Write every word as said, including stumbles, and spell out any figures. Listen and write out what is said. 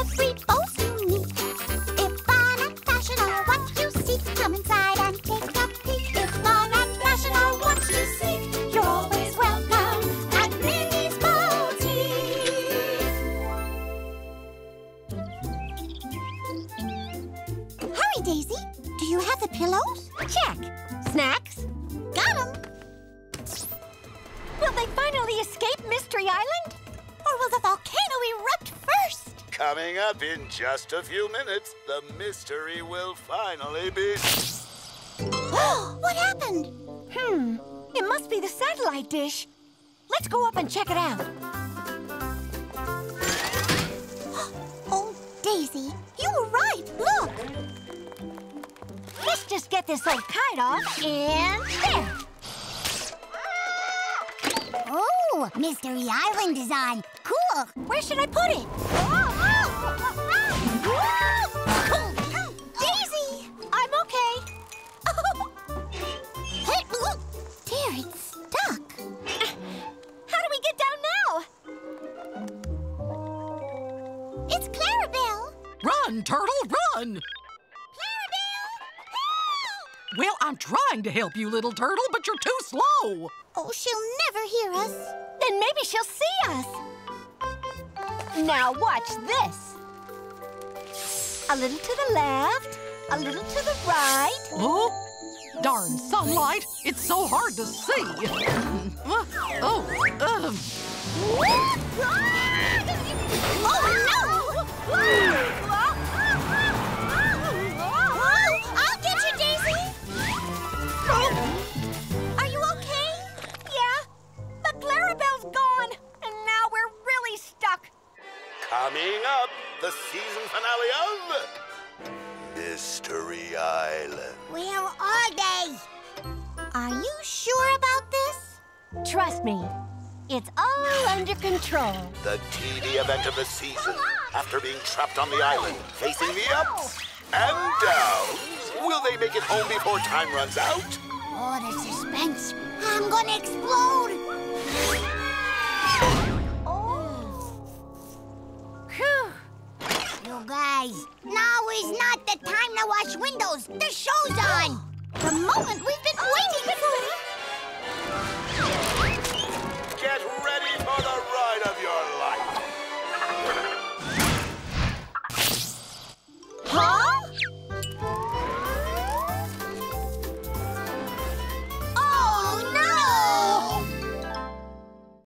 every boast you meet. If fun and fashion are what you seek, come inside and take a peek. If fun and fashion are what you seek, you're always welcome at Minnie's Bow-Toons. Hurry, Daisy. Do you have the pillows? Check. Snacks? Got 'em. Will they finally escape Mystery Island? Or will the volcano erupt first? Coming up in just a few minutes, the mystery will finally be... What happened? Hmm, it must be the satellite dish. Let's go up and check it out. Oh, Daisy, you were right, look. Let's just get this old kite off, and there. Oh, Mystery Island design. Cool. Where should I put it? Daisy! I'm okay. Hey, look. There, it's stuck. How do we get down now? It's Clarabelle. Run, turtle, run! Well, I'm trying to help you, little turtle, but you're too slow. Oh, she'll never hear us. Then maybe she'll see us. Now watch this. A little to the left, a little to the right. Oh, darn sunlight. It's so hard to see. uh, oh, um. Oh, no! Oh, I'll get you, Daisy. Are you okay? Yeah, but Clarabelle's gone, and now we're really stuck. Coming up, the season finale of Mystery Island. Where are they? Are you sure about this? Trust me, it's all under control. The T V event of the season, after being trapped on the island, facing the ups and downs. Will they make it home before time runs out? Oh, the suspense. I'm gonna explode. Oh. Whew. You guys, now is not the time to wash windows. The show's on. The moment we've been waiting for.